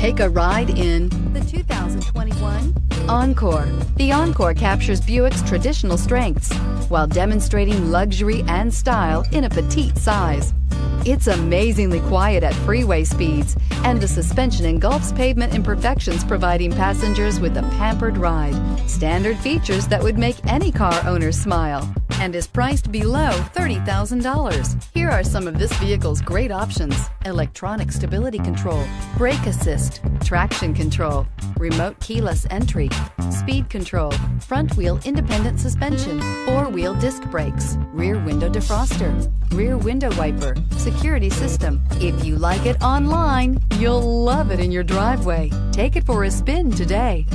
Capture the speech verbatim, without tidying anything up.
Take a ride in the two thousand twenty-one Encore. The Encore captures Buick's traditional strengths while demonstrating luxury and style in a petite size. It's amazingly quiet at freeway speeds, and the suspension engulfs pavement imperfections, providing passengers with a pampered ride. Standard features that would make any car owner smile, and is priced below thirty thousand dollars. Here are some of this vehicle's great options: electronic stability control, brake assist, traction control, remote keyless entry, speed control, front wheel independent suspension, four-wheel disc brakes, rear window defroster, rear window wiper, security system. If you like it online, you'll love it in your driveway. Take it for a spin today.